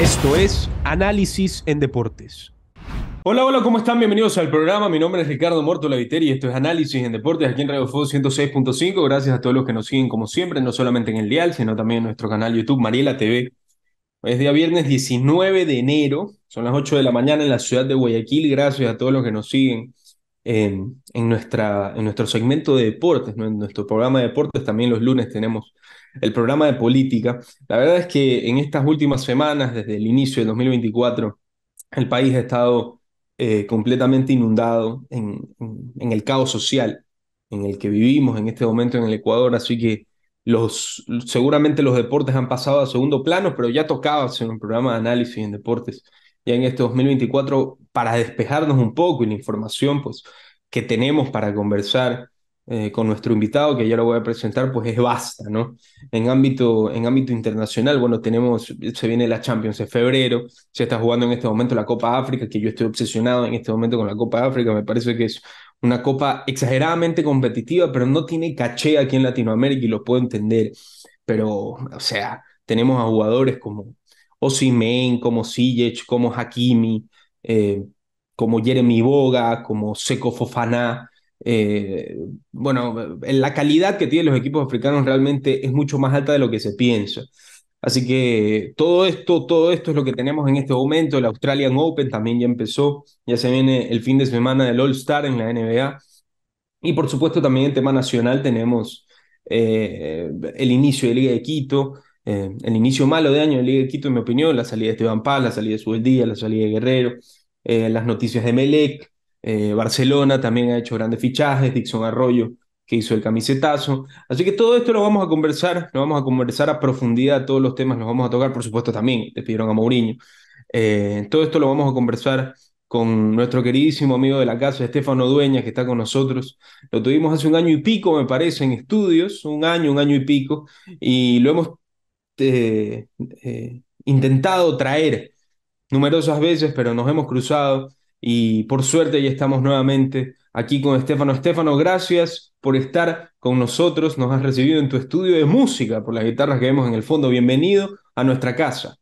Esto es Análisis en Deportes. Hola, hola, ¿cómo están? Bienvenidos al programa. Mi nombre es Ricardo Morto Laviteri y esto es Análisis en Deportes aquí en Radio Fuego 106.5. Gracias a todos los que nos siguen como siempre, no solamente en el dial, sino también en nuestro canal YouTube Mariela TV. Hoy es día viernes 19 de enero, son las 8 de la mañana en la ciudad de Guayaquil. Gracias a todos los que nos siguen en nuestro segmento de deportes, ¿no? En nuestro programa de deportes. También los lunes tenemos el programa de política. La verdad es que en estas últimas semanas, desde el inicio del 2024, el país ha estado completamente inundado en el caos social en el que vivimos en este momento en el Ecuador, así que seguramente los deportes han pasado a segundo plano, pero ya tocaba hacer un programa de análisis en deportes ya en este 2024 para despejarnos un poco y la información pues, que tenemos para conversar con nuestro invitado, que ya lo voy a presentar, pues es vasta, ¿no? En ámbito internacional, bueno, se viene la Champions en febrero, se está jugando en este momento la Copa de África, que yo estoy obsesionado en este momento con la Copa de África. Me parece que es una copa exageradamente competitiva, pero no tiene caché aquí en Latinoamérica y lo puedo entender, pero, o sea, tenemos a jugadores como Osimhen, como Sijech, como Hakimi, como Jeremy Boga, como Seko Fofana. Bueno, la calidad que tienen los equipos africanos realmente es mucho más alta de lo que se piensa. Así que todo esto es lo que tenemos en este momento. El Australian Open también ya empezó, ya se viene el fin de semana del All-Star en la NBA. Y por supuesto también en tema nacional tenemos el inicio de Liga de Quito, el inicio malo de año de Liga de Quito en mi opinión, la salida de Esteban Paz, la salida de Subeldía, la salida de Guerrero, las noticias de Melec. Barcelona también ha hecho grandes fichajes, Dixon Arroyo que hizo el camisetazo, así que todo esto lo vamos a conversar a profundidad, todos los temas los vamos a tocar, por supuesto también despidieron a Mourinho, todo esto lo vamos a conversar con nuestro queridísimo amigo de la casa, Estefano Dueñas, que está con nosotros. Lo tuvimos hace un año y pico, me parece, en estudios, un año y pico, y lo hemos intentado traer numerosas veces, pero nos hemos cruzado. Y por suerte ya estamos nuevamente aquí con Estefano. Estefano, gracias por estar con nosotros. Nos has recibido en tu estudio de música por las guitarras que vemos en el fondo. Bienvenido a nuestra casa.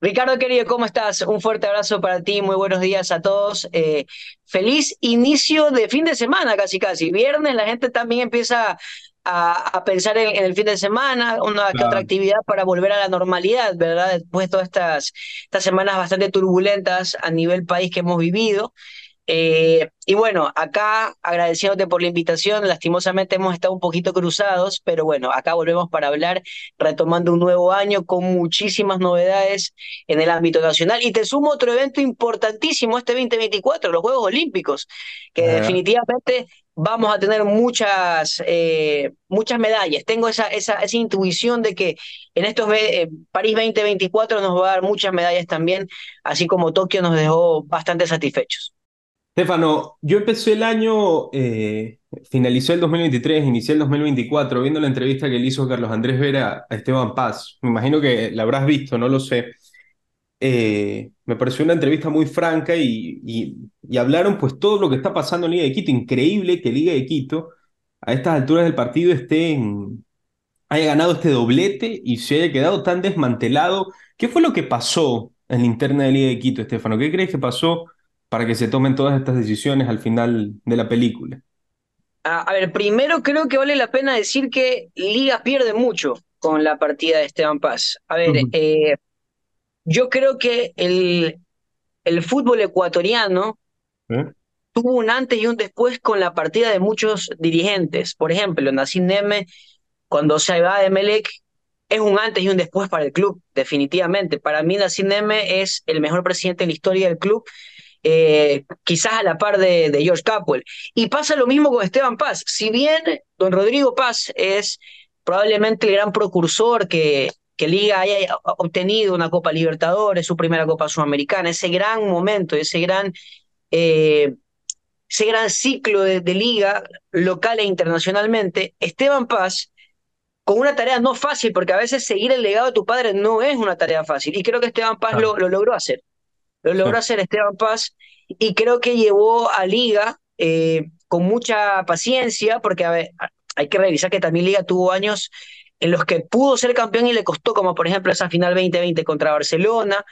Ricardo, querido, ¿cómo estás? Un fuerte abrazo para ti, muy buenos días a todos. Feliz inicio de fin de semana, casi. Viernes la gente también empieza a pensar en el fin de semana, que otra actividad para volver a la normalidad, ¿verdad? Después de todas estas semanas bastante turbulentas a nivel país que hemos vivido. Y bueno, acá agradeciéndote por la invitación, lastimosamente hemos estado un poquito cruzados, pero bueno, acá volvemos para hablar, retomando un nuevo año con muchísimas novedades en el ámbito nacional. Y te sumo otro evento importantísimo este 2024, los Juegos Olímpicos, que definitivamente vamos a tener muchas medallas. Tengo esa intuición de que en estos París 2024 nos va a dar muchas medallas también, así como Tokio nos dejó bastante satisfechos. Estefano, yo empecé el año, finalicé el 2023, inicié el 2024, viendo la entrevista que le hizo Carlos Andrés Vera a Esteban Paz. Me imagino que la habrás visto, no lo sé. Me pareció una entrevista muy franca y hablaron pues todo lo que está pasando en Liga de Quito. Increíble que Liga de Quito a estas alturas del partido haya ganado este doblete y se haya quedado tan desmantelado. ¿Qué fue lo que pasó en la interna de Liga de Quito, Estefano? ¿Qué crees que pasó para que se tomen todas estas decisiones al final de la película? A ver, primero creo que vale la pena decir que Liga pierde mucho con la partida de Esteban Paz. A ver, yo creo que el fútbol ecuatoriano tuvo un antes y un después con la partida de muchos dirigentes. Por ejemplo, Nassib Neme, cuando se va de Emelec, es un antes y un después para el club, definitivamente. Para mí Nassib Neme es el mejor presidente en la historia del club, quizás a la par de George Capwell. Y pasa lo mismo con Esteban Paz. Si bien don Rodrigo Paz es probablemente el gran precursor que Liga haya obtenido una Copa Libertadores, su primera Copa Sudamericana, ese gran momento, ese gran ciclo de Liga local e internacionalmente, Esteban Paz, con una tarea no fácil, porque a veces seguir el legado de tu padre no es una tarea fácil, y creo que Esteban Paz lo logró hacer. Lo logró hacer Esteban Paz, y creo que llevó a Liga con mucha paciencia, porque a ver, hay que revisar que también Liga tuvo años en los que pudo ser campeón y le costó, como por ejemplo esa final 2020 contra Barcelona.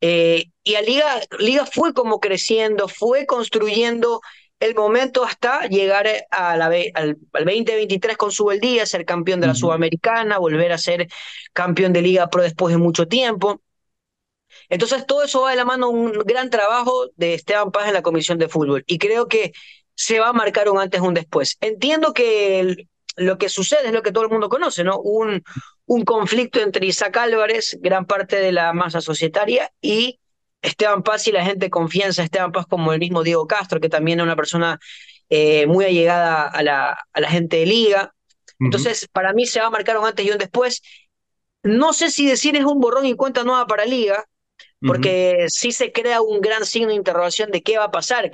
Y a Liga fue como creciendo, fue construyendo el momento hasta llegar al 2023 con Subeldía, ser campeón de la Sudamericana, volver a ser campeón de Liga Pro después de mucho tiempo. Entonces todo eso va de la mano, un gran trabajo de Esteban Paz en la Comisión de Fútbol, y creo que se va a marcar un antes y un después. Entiendo que lo que sucede es lo que todo el mundo conoce, ¿no? Un conflicto entre Isaac Álvarez, gran parte de la masa societaria, y Esteban Paz y la gente confianza, Esteban Paz como el mismo Diego Castro, que también es una persona muy allegada a la gente de Liga. Entonces, para mí se va a marcar un antes y un después. No sé si decir es un borrón y cuenta nueva para Liga, porque sí se crea un gran signo de interrogación de qué va a pasar,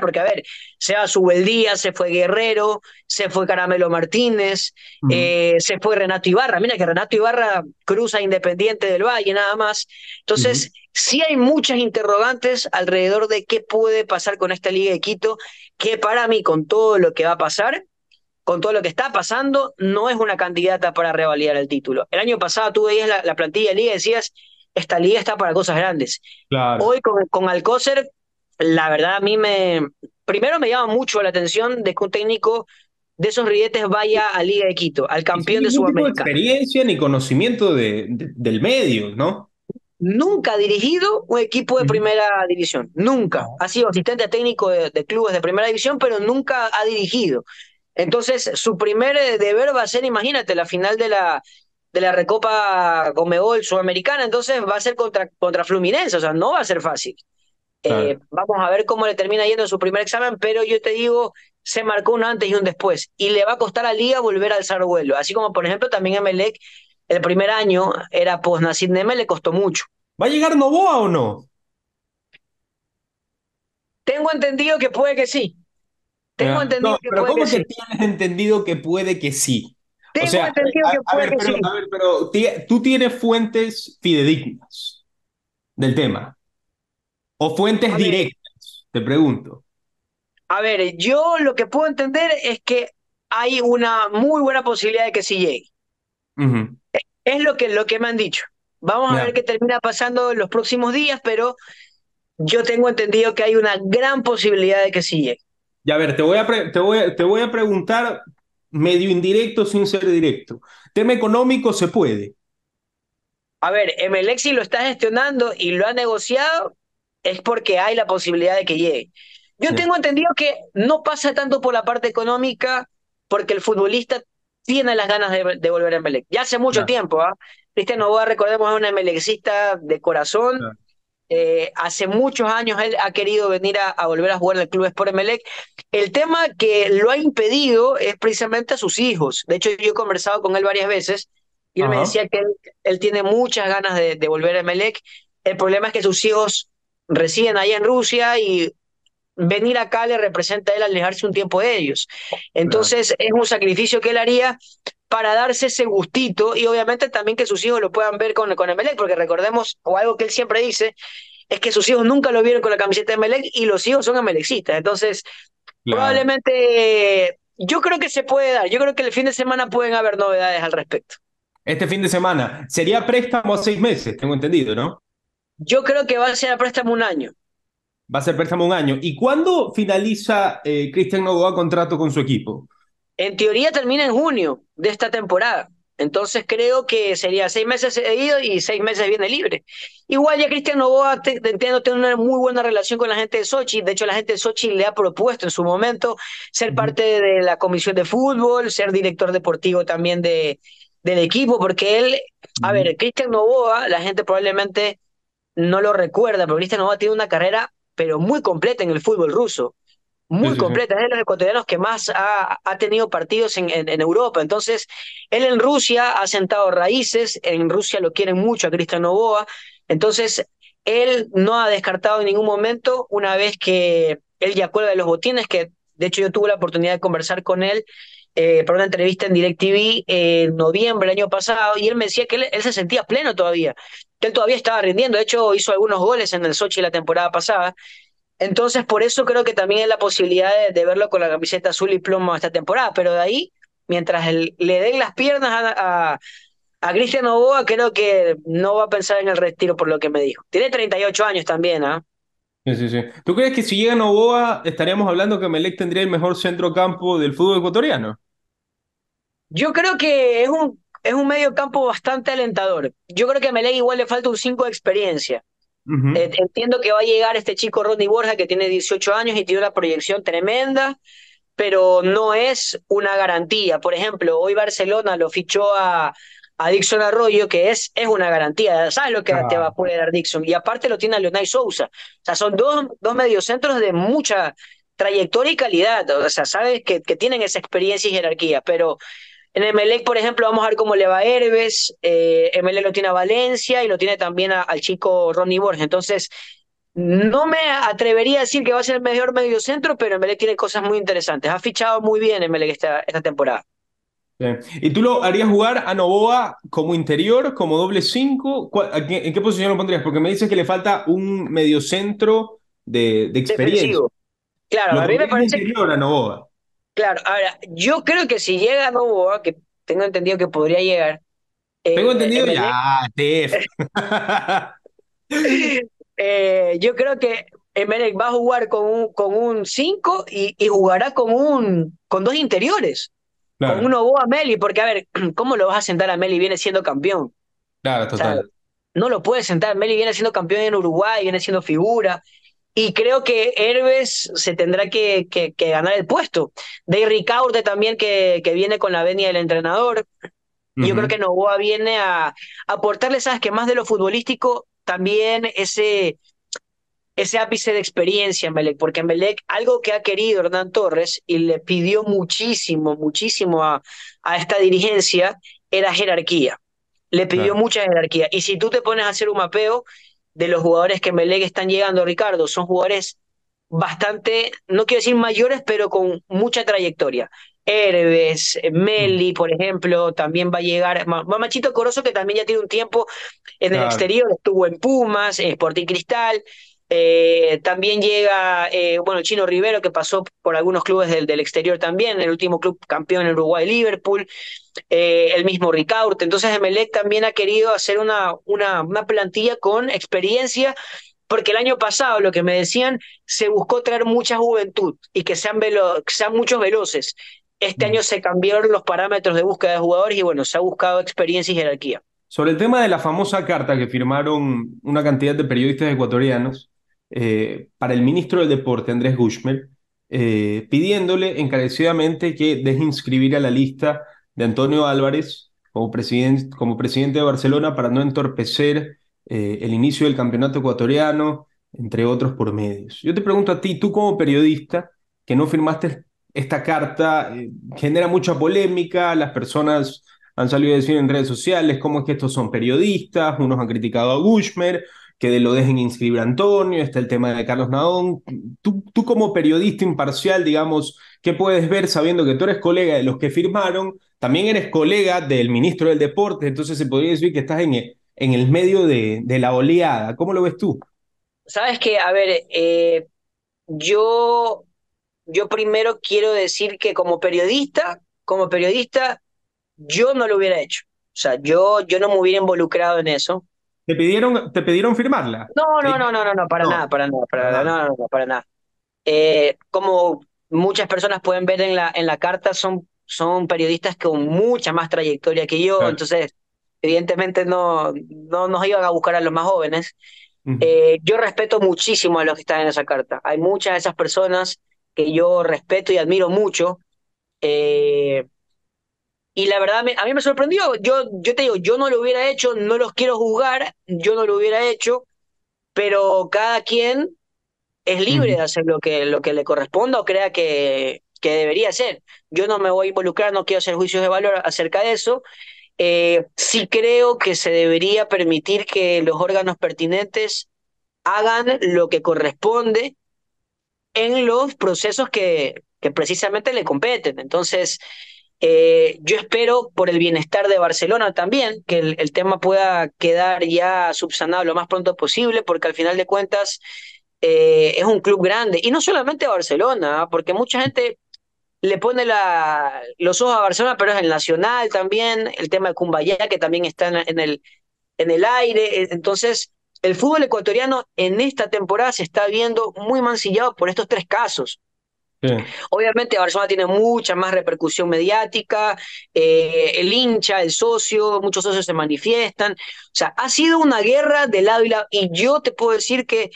porque a ver, se va Subeldía, se fue Guerrero, se fue Caramelo Martínez, se fue Renato Ibarra. Mira que Renato Ibarra cruza Independiente del Valle nada más. Entonces sí hay muchas interrogantes alrededor de qué puede pasar con esta Liga de Quito, que para mí, con todo lo que va a pasar, con todo lo que está pasando, no es una candidata para revalidar el título. El año pasado tú veías la plantilla de Liga y decías, esta liga está para cosas grandes. Claro. Hoy con Alcócer, la verdad a mí primero me llama mucho la atención de que un técnico de esos ribetes vaya a Liga de Quito, al campeón de Sudamérica. No tiene experiencia ni conocimiento del medio, ¿no? Nunca ha dirigido un equipo de primera división, nunca. Ha sido asistente técnico de clubes de primera división, pero nunca ha dirigido. Entonces, su primer deber va a ser, imagínate, la final de la Recopa Conmebol Sudamericana, entonces va a ser contra Fluminense, o sea, no va a ser fácil. Claro. Vamos a ver cómo le termina yendo en su primer examen, pero yo te digo, se marcó un antes y un después, y le va a costar a Liga volver a alzar vuelo, así como por ejemplo también Emelec, el primer año era post Nassib Neme, le costó mucho. ¿Va a llegar Noboa o no? Tengo entendido que puede que sí. Tienes entendido que puede que sí? Tengo entendido que puede que sí. A ver, pero tú tienes fuentes fidedignas del tema. O fuentes directas, te pregunto. A ver, yo lo que puedo entender es que hay una muy buena posibilidad de que sí llegue. Es lo que me han dicho. Vamos a ver qué termina pasando en los próximos días, pero yo tengo entendido que hay una gran posibilidad de que sí llegue. Y a ver, te voy a preguntar, medio indirecto sin ser directo. ¿Tema económico se puede? A ver, Emelec si lo está gestionando y lo ha negociado es porque hay la posibilidad de que llegue. Yo tengo entendido que no pasa tanto por la parte económica porque el futbolista tiene las ganas de volver a Emelec. Ya hace mucho tiempo, Cristian Noboa, recordemos, es un emelecista de corazón. Hace muchos años él ha querido venir a volver a jugar al club Sport Emelec. El tema que lo ha impedido es precisamente a sus hijos. De hecho, yo he conversado con él varias veces y él me decía que él tiene muchas ganas de volver a Emelec. El problema es que sus hijos residen allá en Rusia y venir acá le representa a él alejarse un tiempo de ellos. Entonces es un sacrificio que él haría para darse ese gustito y obviamente también que sus hijos lo puedan ver con Emelec, porque recordemos, o algo que él siempre dice, es que sus hijos nunca lo vieron con la camiseta de Emelec y los hijos son emelecistas. Entonces probablemente yo creo que se puede dar, yo creo que el fin de semana pueden haber novedades al respecto. Este fin de semana sería préstamo 6 meses, tengo entendido, ¿no? Yo creo que va a ser a préstamo 1 año. Va a ser préstamo 1 año. ¿Y cuándo finaliza Cristian Noboa contrato con su equipo? En teoría termina en junio de esta temporada. Entonces creo que sería 6 meses seguido y 6 meses viene libre. Igual ya Cristian Noboa, entiendo, tiene una muy buena relación con la gente de Sochi. De hecho, la gente de Sochi le ha propuesto en su momento ser parte de la comisión de fútbol, ser director deportivo también del equipo, porque él, a ver, Cristian Noboa, la gente probablemente no lo recuerda, pero Cristian Noboa tiene una carrera pero muy completa en el fútbol ruso, muy completa, es de los ecuatorianos que más ha tenido partidos en Europa. Entonces él en Rusia ha sentado raíces, en Rusia lo quieren mucho a Cristian Noboa, entonces él no ha descartado en ningún momento, una vez que él ya cuelga de los botines, que de hecho yo tuve la oportunidad de conversar con él para una entrevista en DirecTV en noviembre del año pasado, y él me decía que él se sentía pleno todavía, que él todavía estaba rindiendo. De hecho, hizo algunos goles en el Sochi la temporada pasada. Entonces, por eso creo que también hay la posibilidad de verlo con la camiseta azul y plomo esta temporada. Pero de ahí, mientras le den las piernas a Cristian Noboa, creo que no va a pensar en el retiro por lo que me dijo. Tiene 38 años también, ¿ah? Sí, sí, sí. ¿Tú crees que si llega Noboa estaríamos hablando que Melec tendría el mejor centrocampo del fútbol ecuatoriano? Yo creo que es un medio campo bastante alentador. Yo creo que a Melec igual le falta un 5 de experiencia. Uh-huh. Entiendo que va a llegar este chico Rodney Borja, que tiene 18 años y tiene una proyección tremenda, pero no es una garantía. Por ejemplo, hoy Barcelona lo fichó a Dixon Arroyo, que es una garantía. ¿Sabes lo que te va a poder dar Dixon? Y aparte lo tiene a Leonay Sousa. O sea, son dos mediocentros de mucha trayectoria y calidad. O sea, sabes que tienen esa experiencia y jerarquía. Pero en Emelec, por ejemplo, vamos a ver cómo le va a Herbes. Emelec lo tiene a Valencia y lo tiene también al chico Ronnie Borges. Entonces, no me atrevería a decir que va a ser el mejor mediocentro, pero Emelec tiene cosas muy interesantes. Ha fichado muy bien Emelec esta temporada. ¿Y tú lo harías jugar a Noboa como interior, como doble 5? ¿En qué posición lo pondrías? Porque me dices que le falta un mediocentro de experiencia. Defensivo. Claro, a mí me parece interior a Noboa. Claro, ahora, yo creo que si llega Noboa, que tengo entendido que podría llegar. Tengo entendido yo creo que Emelec va a jugar con un 5 y jugará con dos interiores. Claro. Con un Noboa a Meli, porque a ver, ¿cómo lo vas a sentar a Meli? Viene siendo campeón. Claro, total. O sea, no lo puedes sentar, Meli viene siendo campeón en Uruguay, viene siendo figura, y creo que Herbes se tendrá que ganar el puesto. De Ricaurte también, que viene con la venia del entrenador. Uh-huh. Yo creo que Noboa viene a aportarle, sabes que más de lo futbolístico, también ese ápice de experiencia en Melec, porque en Melec algo que ha querido Hernán Torres y le pidió muchísimo, muchísimo a esta dirigencia era jerarquía. Le pidió mucha jerarquía. Y si tú te pones a hacer un mapeo de los jugadores que en Melec están llegando, Ricardo, son jugadores bastante, no quiero decir mayores, pero con mucha trayectoria. Herbes, Meli, por ejemplo, también va a llegar. Mamachito Corozo, que también ya tiene un tiempo en el exterior, estuvo en Pumas, en Sporting Cristal. También llega, Chino Rivero, que pasó por algunos clubes del exterior también, el último club campeón en Uruguay, Liverpool, el mismo Ricaurte. Entonces Emelec también ha querido hacer una plantilla con experiencia, porque el año pasado, lo que me decían, se buscó traer mucha juventud y que sean muchos veloces. Este año se cambiaron los parámetros de búsqueda de jugadores y bueno, se ha buscado experiencia y jerarquía. Sobre el tema de la famosa carta que firmaron una cantidad de periodistas ecuatorianos, para el ministro del Deporte, Andrés Guschmer, pidiéndole encarecidamente que deje inscribir a la lista de Antonio Álvarez como presidente de Barcelona para no entorpecer el inicio del campeonato ecuatoriano, entre otros por medios. Yo te pregunto a ti, tú como periodista, que no firmaste esta carta, genera mucha polémica, las personas han salido a decir en redes sociales cómo es que estos son periodistas, unos han criticado a Guschmer, que lo dejen inscribir a Antonio, está el tema de Carlos Nadón. Tú como periodista imparcial, digamos, ¿qué puedes ver sabiendo que tú eres colega de los que firmaron? También eres colega del ministro del Deporte, entonces se podría decir que estás en el medio de la oleada. ¿Cómo lo ves tú? Sabes que, a ver, yo primero quiero decir que como periodista, yo no lo hubiera hecho. O sea, yo no me hubiera involucrado en eso. ¿Te pidieron firmarla? No, para nada. Como muchas personas pueden ver en la carta, son periodistas con mucha más trayectoria que yo, claro. Entonces, evidentemente no nos iban a buscar a los más jóvenes. Uh-huh. Yo respeto muchísimo a los que están en esa carta. Hay muchas de esas personas que yo respeto y admiro mucho. Y la verdad, a mí me sorprendió. Yo te digo, yo no lo hubiera hecho, no los quiero juzgar, yo no lo hubiera hecho, pero cada quien es libre de hacer lo que le corresponda o crea que debería hacer. Yo no me voy a involucrar, no quiero hacer juicios de valor acerca de eso. Sí creo que se debería permitir que los órganos pertinentes hagan lo que corresponde en los procesos que precisamente le competen. Entonces, yo espero, por el bienestar de Barcelona también, que el tema pueda quedar ya subsanado lo más pronto posible, porque al final de cuentas es un club grande, y no solamente Barcelona, porque mucha gente le pone los ojos a Barcelona, pero es el Nacional también, el tema de Cumbayá, que también está en el aire. Entonces, el fútbol ecuatoriano en esta temporada se está viendo muy mancillado por estos tres casos. Sí. Obviamente Barcelona tiene mucha más repercusión mediática, el hincha, el socio, muchos socios se manifiestan. O sea, ha sido una guerra de lado y lado. Y yo te puedo decir que,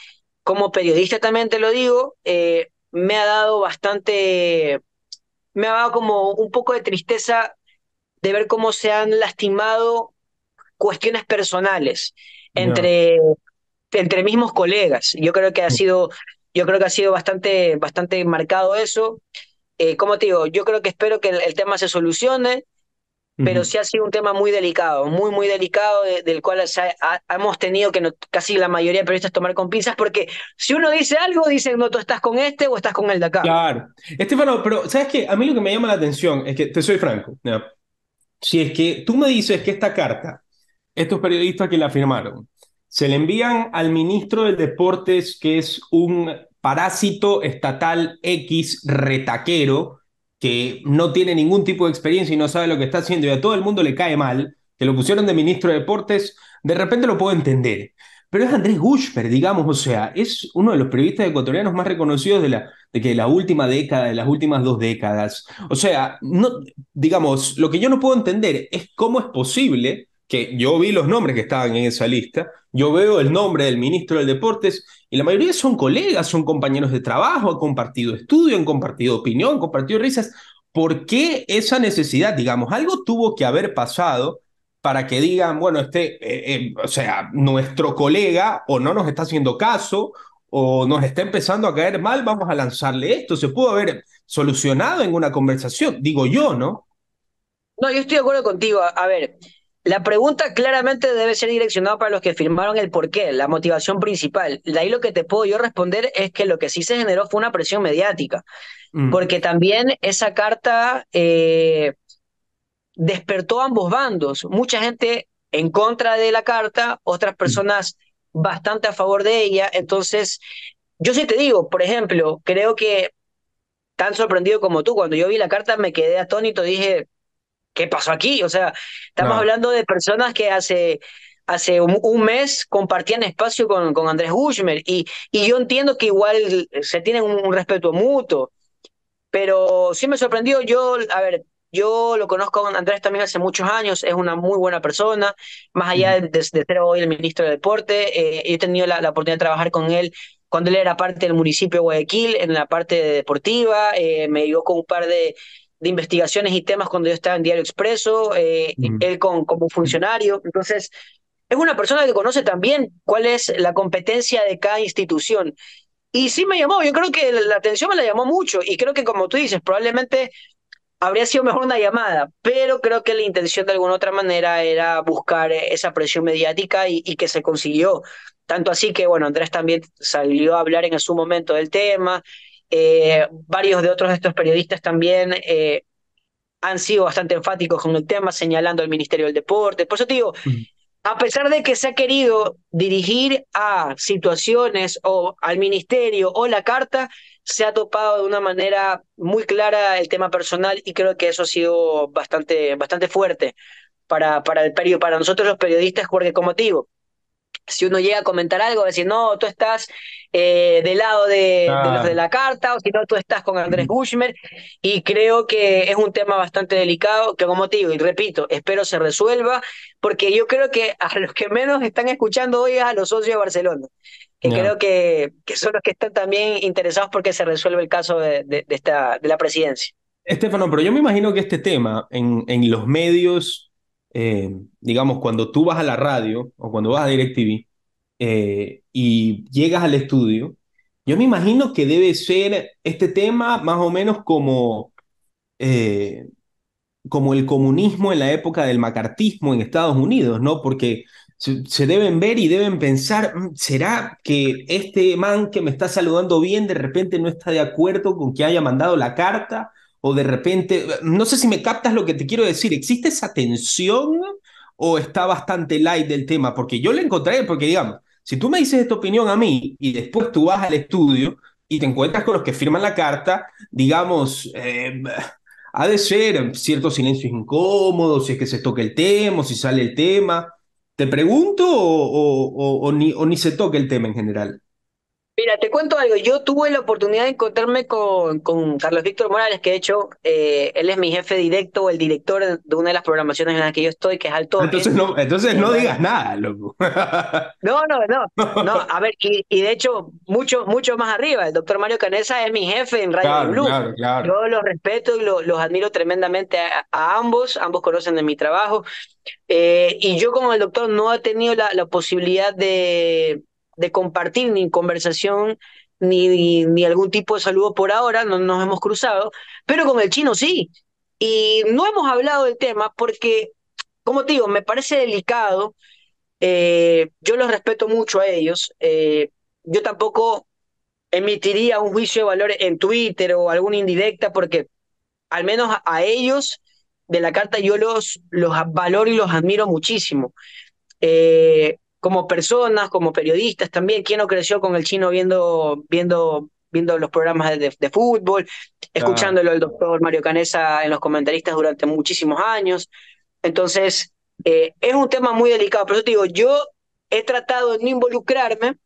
como periodista también te lo digo, me ha dado bastante... me ha dado como un poco de tristeza de ver cómo se han lastimado cuestiones personales entre mismos colegas. Yo creo que ha sido... bastante, bastante marcado eso. Como te digo, yo creo que espero que el tema se solucione, pero sí ha sido un tema muy delicado, muy, muy delicado, del cual hemos tenido que casi la mayoría de periodistas tomar con pinzas, porque si uno dice algo, dicen, no, tú estás con este o estás con el de acá. Claro. Estefano, pero ¿sabes qué? A mí lo que me llama la atención es que, te soy franco, ¿no? Si es que tú me dices que esta carta, estos periodistas que la firmaron, se le envían al ministro de Deportes, que es un parásito estatal X retaquero, que no tiene ningún tipo de experiencia y no sabe lo que está haciendo, y a todo el mundo le cae mal, que lo pusieron de ministro de Deportes, de repente lo puedo entender. Pero es Andrés Guschmer, digamos, o sea, es uno de los periodistas ecuatorianos más reconocidos de la última década, de las últimas dos décadas. O sea, no, digamos, lo que yo no puedo entender es cómo es posible... que yo vi los nombres que estaban en esa lista, yo veo el nombre del ministro del Deportes, y la mayoría son colegas, son compañeros de trabajo, han compartido estudio, han compartido opinión, han compartido risas. ¿Por qué esa necesidad? Digamos, algo tuvo que haber pasado para que digan, bueno, o sea, nuestro colega o no nos está haciendo caso, o nos está empezando a caer mal, vamos a lanzarle esto. Se pudo haber solucionado en una conversación, digo yo, ¿no? No, yo estoy de acuerdo contigo. A ver... la pregunta claramente debe ser direccionada para los que firmaron el porqué, la motivación principal. De ahí lo que te puedo yo responder es que lo que sí se generó fue una presión mediática, porque también esa carta despertó a ambos bandos. Mucha gente en contra de la carta, otras personas bastante a favor de ella. Entonces, yo sí te digo, por ejemplo, creo que tan sorprendido como tú, cuando yo vi la carta me quedé atónito, dije... ¿qué pasó aquí? O sea, estamos hablando de personas que hace un mes compartían espacio con Andrés Guschmer, y yo entiendo que igual se tienen un respeto mutuo, pero sí me sorprendió. Yo lo conozco a Andrés también hace muchos años, es una muy buena persona, más allá de ser hoy el ministro de Deporte. He tenido la oportunidad de trabajar con él cuando él era parte del municipio de Guayaquil, en la parte deportiva. Me ayudó con un par de investigaciones y temas cuando yo estaba en Diario Expreso, él como funcionario. Entonces, es una persona que conoce también cuál es la competencia de cada institución. Y sí me llamó, yo creo que la atención me la llamó mucho, y creo que, como tú dices, probablemente habría sido mejor una llamada, pero creo que la intención de alguna otra manera era buscar esa presión mediática, y que se consiguió. Tanto así que, bueno, Andrés también salió a hablar en su momento del tema. Varios de otros de estos periodistas también han sido bastante enfáticos con el tema, señalando al Ministerio del Deporte. Por eso te digo, a pesar de que se ha querido dirigir a situaciones o al Ministerio o la carta, se ha topado de una manera muy clara el tema personal, y creo que eso ha sido bastante, bastante fuerte para nosotros los periodistas, porque, como te digo, si uno llega a comentar algo, decir, no, tú estás del lado de los de la carta, o si no, tú estás con Andrés Guschmer, y creo que es un tema bastante delicado, que, como te digo, y repito, espero se resuelva, porque yo creo que a los que menos están escuchando hoy es a los socios de Barcelona, que creo que son los que están también interesados porque se resuelve el caso de la presidencia. Estefano, pero yo me imagino que este tema en los medios... digamos, cuando tú vas a la radio o cuando vas a DirecTV y llegas al estudio, yo me imagino que debe ser este tema más o menos como el comunismo en la época del macartismo en Estados Unidos, ¿no? Porque se deben ver y deben pensar, ¿será que este man que me está saludando bien de repente no está de acuerdo con que haya mandado la carta? O de repente, no sé si me captas lo que te quiero decir, ¿existe esa tensión o está bastante light del tema? Porque yo la encontré, porque digamos, si tú me dices esta opinión a mí y después tú vas al estudio, y te encuentras con los que firman la carta, digamos, ha de ser cierto silencio incómodo, si es que se toca el tema, o si sale el tema. ¿Te pregunto o ni se toca el tema en general? Mira, te cuento algo. Yo tuve la oportunidad de encontrarme con Carlos Víctor Morales, que de hecho él es mi jefe directo o el director de una de las programaciones en las que yo estoy, que es Alto. Entonces no digas nada, loco. No. A ver, y de hecho, mucho más arriba. El doctor Mario Canessa es mi jefe en Radio Blue. Claro. Yo los respeto y los admiro tremendamente a ambos. Ambos conocen de mi trabajo. Y yo, como el doctor, no he tenido la posibilidad de compartir ni conversación ni algún tipo de saludo por ahora, no nos hemos cruzado, pero con el chino sí, y no hemos hablado del tema porque, como te digo, me parece delicado. Yo los respeto mucho a ellos, yo tampoco emitiría un juicio de valores en Twitter o alguna indirecta, porque al menos a ellos de la carta yo los valoro y los admiro muchísimo, como personas, como periodistas también. ¿Quién no creció con el chino viendo los programas de fútbol, escuchándolo al doctor Mario Canessa en los comentaristas durante muchísimos años? Entonces, es un tema muy delicado. Por eso te digo, yo he tratado de no involucrarme,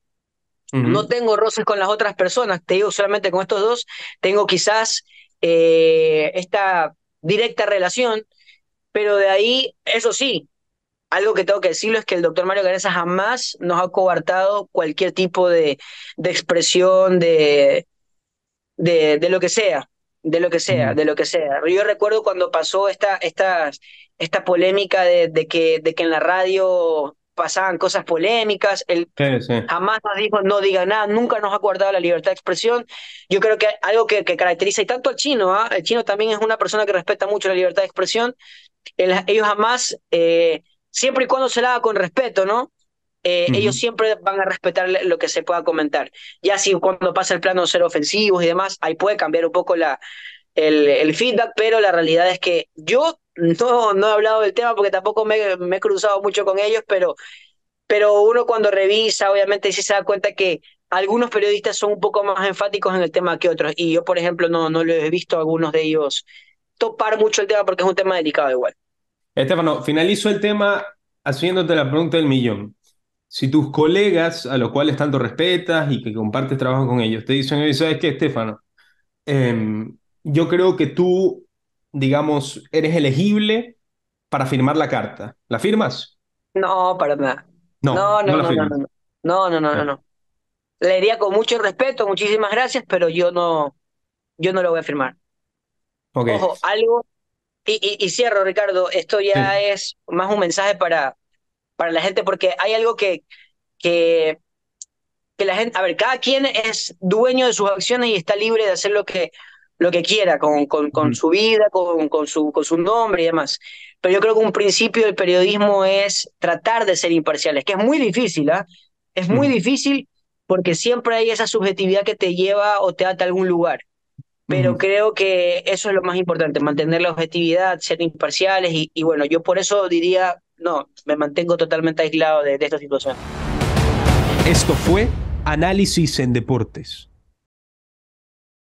no tengo roces con las otras personas, te digo, solamente con estos dos, tengo quizás esta directa relación, pero de ahí, eso sí, algo que tengo que decirlo es que el doctor Mario Canessa jamás nos ha coartado cualquier tipo de expresión de lo que sea, de lo que sea. Yo recuerdo cuando pasó esta polémica de que en la radio pasaban cosas polémicas, él jamás nos dijo no diga nada, nunca nos ha coartado la libertad de expresión. Yo creo que algo que caracteriza, y tanto al chino, el chino también es una persona que respeta mucho la libertad de expresión, ellos jamás... siempre y cuando se la haga con respeto, ¿no? Ellos siempre van a respetar lo que se pueda comentar. Ya si cuando pasa el plano de ser ofensivos y demás, ahí puede cambiar un poco el feedback, pero la realidad es que yo no he hablado del tema porque tampoco me he cruzado mucho con ellos, pero uno cuando revisa, obviamente sí se da cuenta que algunos periodistas son un poco más enfáticos en el tema que otros, y yo, por ejemplo, no lo he visto a algunos de ellos topar mucho el tema porque es un tema delicado igual. Estefano, finalizo el tema haciéndote la pregunta del millón. Si tus colegas, a los cuales tanto respetas y que compartes trabajo con ellos, te dicen, oye, ¿sabes qué, Estefano? Yo creo que tú, digamos, eres elegible para firmar la carta. ¿La firmas? No, para nada. No. Le diría con mucho respeto, muchísimas gracias, pero yo no lo voy a firmar. Okay. Ojo, algo... Y cierro, Ricardo, esto ya es más un mensaje para la gente, porque hay algo que la gente, a ver, cada quien es dueño de sus acciones y está libre de hacer lo que quiera con su vida, con su nombre y demás. Pero yo creo que un principio del periodismo es tratar de ser imparciales, que es muy difícil, es muy difícil porque siempre hay esa subjetividad que te lleva o te ata a algún lugar. Pero creo que eso es lo más importante, mantener la objetividad, ser imparciales y bueno, yo por eso diría, no, me mantengo totalmente aislado de esta situación. Esto fue Análisis en Deportes.